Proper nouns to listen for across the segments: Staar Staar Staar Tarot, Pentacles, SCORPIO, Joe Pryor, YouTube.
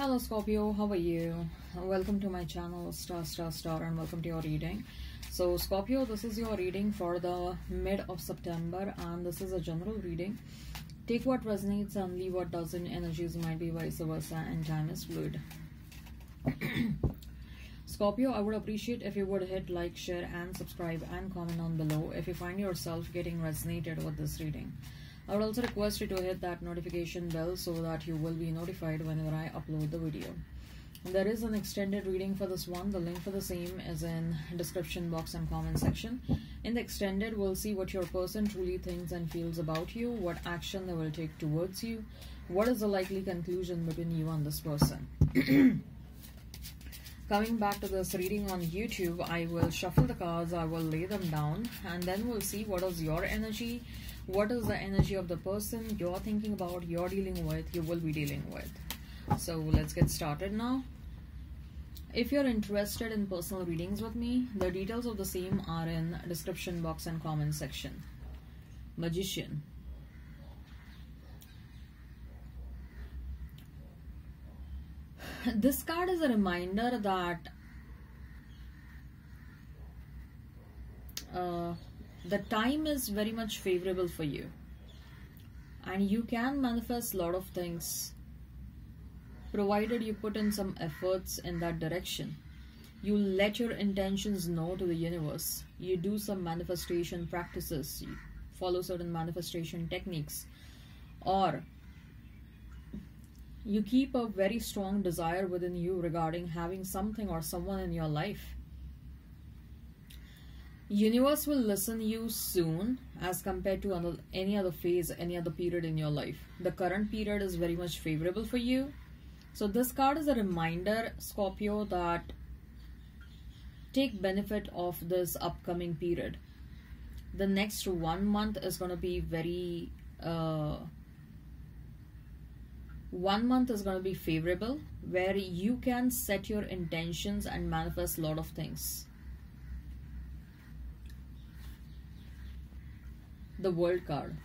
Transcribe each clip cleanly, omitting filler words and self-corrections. Hello Scorpio, how are you? Welcome to my channel Star Star Star and welcome to your reading. So Scorpio, this is your reading for the mid of September and this is a general reading. Take what resonates and leave what doesn't. Energies might be vice versa and time is fluid. Scorpio, I would appreciate if you would hit like, share and subscribe and comment down below if you find yourself getting resonated with this reading. I would also request you to hit that notification bell so that you will be notified whenever I upload the video. There is an extended reading for this one. The link for the same is in description box and comment section. In the extended, we'll see what your person truly thinks and feels about you, what action they will take towards you, what is the likely conclusion between you and this person. Coming back to this reading on YouTube, I will shuffle the cards, I will lay them down, and then we'll see what is your energy, what is the energy of the person you're thinking about, you're dealing with, you will be dealing with. So let's get started now. If you're interested in personal readings with me, the details of the same are in description box and comment section. Magician. This card is a reminder that the time is very much favorable for you and you can manifest a lot of things provided you put in some efforts in that direction. You let your intentions know to the universe. You do some manifestation practices. You follow certain manifestation techniques, or you keep a very strong desire within you regarding having something or someone in your life. Universe will listen you soon as compared to any other phase, any other period in your life. The current period is very much favorable for you. So this card is a reminder, Scorpio, that take benefit of this upcoming period. The next 1 month is going to be very... 1 month is going to be favorable, where you can set your intentions and manifest a lot of things. The World card.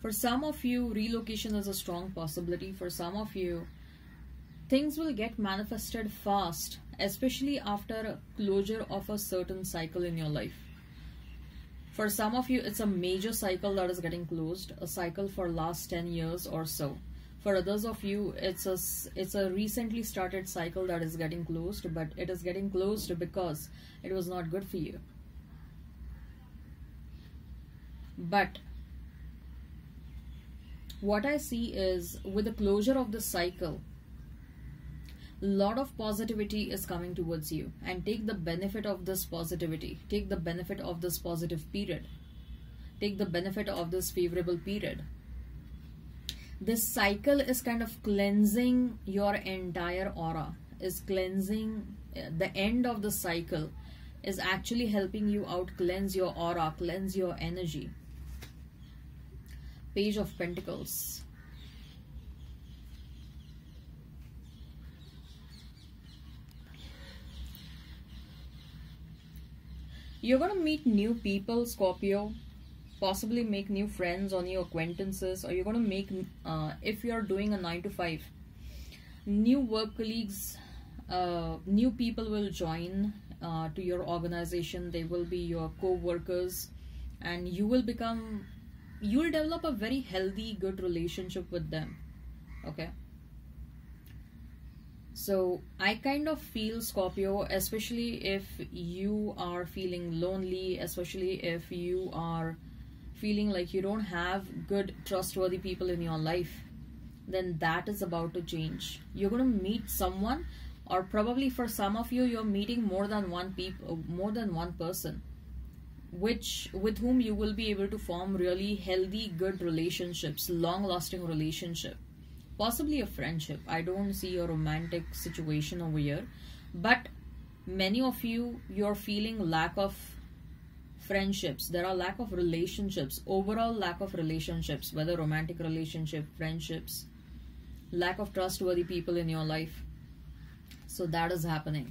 For some of you, relocation is a strong possibility. For some of you, things will get manifested fast, especially after closure of a certain cycle in your life. For some of you, it's a major cycle that is getting closed, a cycle for last 10 years or so. For others of you, it's a recently started cycle that is getting closed, but it is getting closed because it was not good for you. But what I see is, with the closure of this cycle, a lot of positivity is coming towards you, and take the benefit of this positivity. Take the benefit of this positive period. Take the benefit of this favorable period. This cycle is kind of cleansing your entire aura, is cleansing. The end of the cycle is actually helping you out, cleanse your aura, cleanse your energy. Page of Pentacles. You're going to meet new people, Scorpio. Possibly make new friends or new acquaintances, or you're going to make, if you're doing a 9 to 5, new work colleagues, new people will join to your organization. They will be your co-workers, and you'll develop a very healthy, good relationship with them. Okay. So I kind of feel, Scorpio, especially if you are feeling lonely, especially if you are feeling like you don't have good, trustworthy people in your life, then that is about to change. You're going to meet someone, or probably for some of you, you're meeting more than one person, with whom you will be able to form really healthy, good relationships, long-lasting relationship, possibly a friendship. I don't see a romantic situation over here, but many of you, you're feeling lack of friendships. There are lack of relationships, overall lack of relationships, whether romantic relationship, friendships, lack of trustworthy people in your life. So that is happening.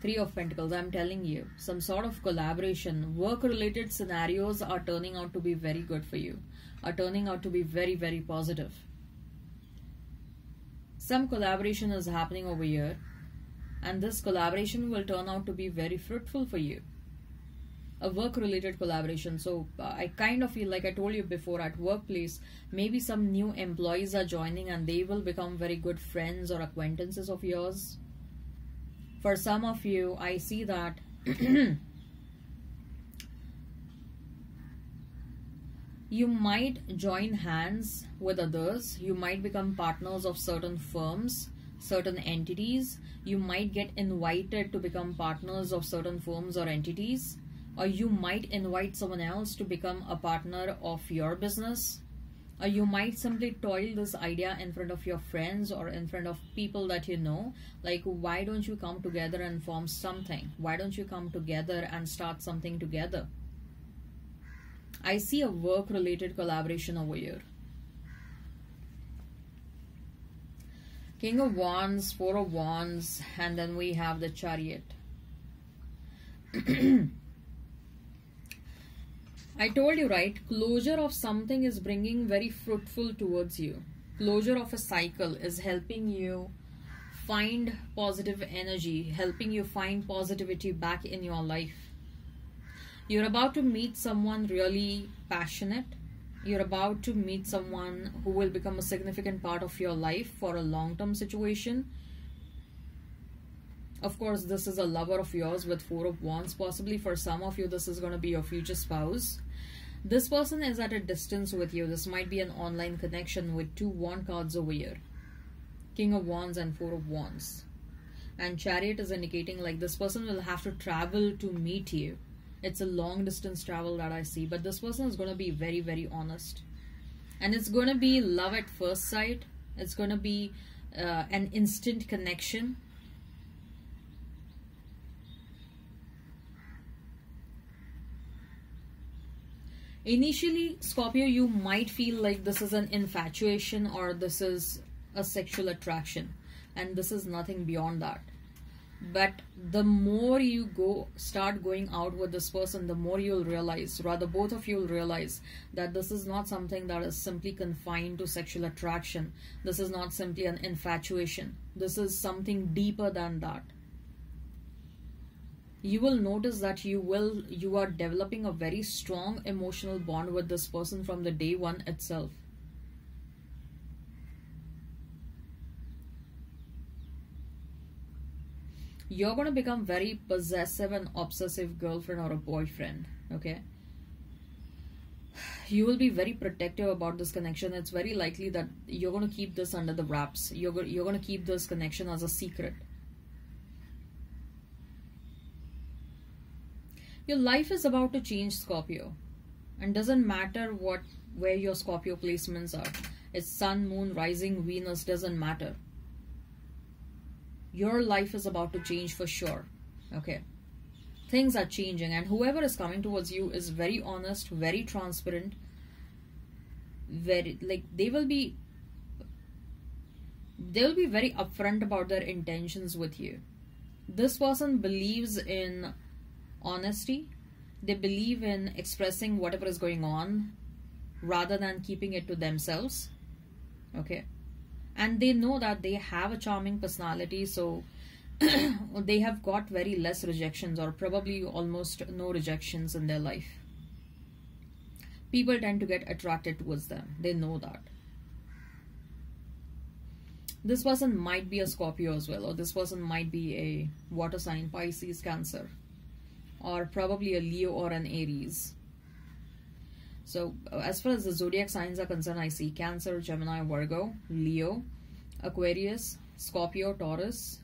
Three of Pentacles. I'm telling you, some sort of collaboration, work-related scenarios are turning out to be very good for you, are turning out to be very, very positive. Some collaboration is happening over here, and this collaboration will turn out to be very fruitful for you. A work-related collaboration. So I kind of feel like I told you before, at workplace, maybe some new employees are joining and they will become very good friends or acquaintances of yours. For some of you, I see that you might join hands with others. You might become partners of certain firms, certain entities. You might get invited to become partners of certain firms or entities. Or you might invite someone else to become a partner of your business. Or you might simply toil this idea in front of your friends or in front of people that you know. Like, why don't you come together and form something? Why don't you come together and start something together? I see a work-related collaboration over here. King of Wands, Four of Wands, and then we have the Chariot. I told you, right? Closure of something is bringing very fruitful towards you. Closure of a cycle is helping you find positive energy, helping you find positivity back in your life. You're about to meet someone really passionate. You're about to meet someone who will become a significant part of your life for a long-term situation. Of course, this is a lover of yours with Four of Wands. Possibly for some of you, this is going to be your future spouse. This person is at a distance with you. This might be an online connection with two wand cards over here. King of Wands and Four of Wands. And Chariot is indicating like this person will have to travel to meet you. It's a long distance travel that I see. But this person is going to be very, very honest. And it's going to be love at first sight. It's going to be an instant connection. Initially, Scorpio, you might feel like this is an infatuation or this is a sexual attraction. And this is nothing beyond that. But the more you start going out with this person, the more you'll realize, rather both of you will realize that this is not something that is simply confined to sexual attraction. This is not simply an infatuation. This is something deeper than that. You will notice that you are developing a very strong emotional bond with this person from the day one itself. You're going to become very possessive and obsessive girlfriend or a boyfriend, okay? You will be very protective about this connection. It's very likely that you're going to keep this under the wraps. You're going to keep this connection as a secret. Your life is about to change, Scorpio, and doesn't matter where your Scorpio placements are. It's Sun, Moon, Rising, Venus, doesn't matter. Your life is about to change for sure, okay? Things are changing, and whoever is coming towards you is very honest, very transparent, very, like, they will be very upfront about their intentions with you. This person believes in honesty. They believe in expressing whatever is going on rather than keeping it to themselves, okay? And they know that they have a charming personality, so they have got very less rejections or probably almost no rejections in their life. People tend to get attracted towards them. They know that. This person might be a Scorpio as well, or this person might be a water sign, Pisces, Cancer, or probably a Leo or an Aries. So as far as the zodiac signs are concerned, I see Cancer, Gemini, Virgo, Leo, Aquarius, Scorpio, Taurus,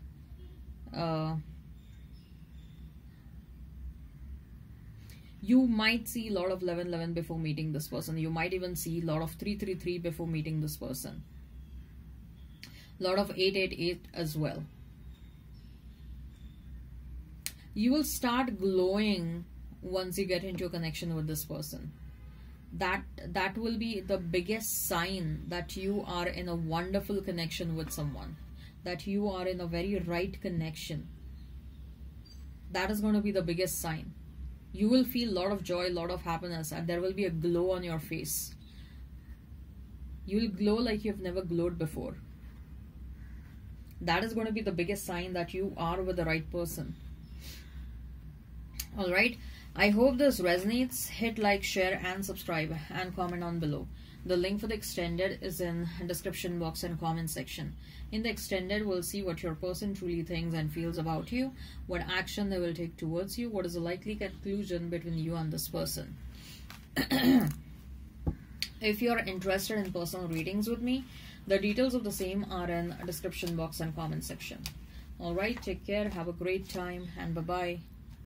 you might see a lot of 11-11 before meeting this person. You might even see a lot of 3-3-3 before meeting this person. A lot of 8-8-8 as well. You will start glowing once you get into a connection with this person. That will be the biggest sign that you are in a wonderful connection with someone, that you are in a very right connection. That is going to be the biggest sign. You will feel a lot of joy, a lot of happiness, and there will be a glow on your face. You will glow like you've never glowed before. that is going to be the biggest sign that you are with the right person. All right, I hope this resonates. Hit like, share and subscribe and comment on below. The link for the extended is in description box and comment section. In the extended, we'll see what your person truly thinks and feels about you, what action they will take towards you, what is the likely conclusion between you and this person. If you're interested in personal readings with me, the details of the same are in description box and comment section. All right, take care, have a great time and bye-bye.